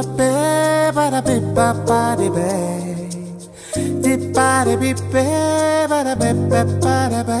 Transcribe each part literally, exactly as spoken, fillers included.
ba ba ba da ba ba ba de ba de ba de ba ba da ba ba ba da ba.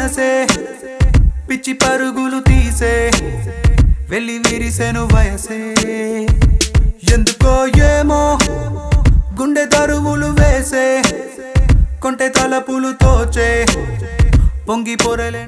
మనసే పిచ్చి పరుగులు తీసే వెళ్ళి విరిసెను వయసే. ఎందుకో ఏమో గుండె దరువులు వేసే కొంటె తలపులు తోచే పొంగి పొరలేను.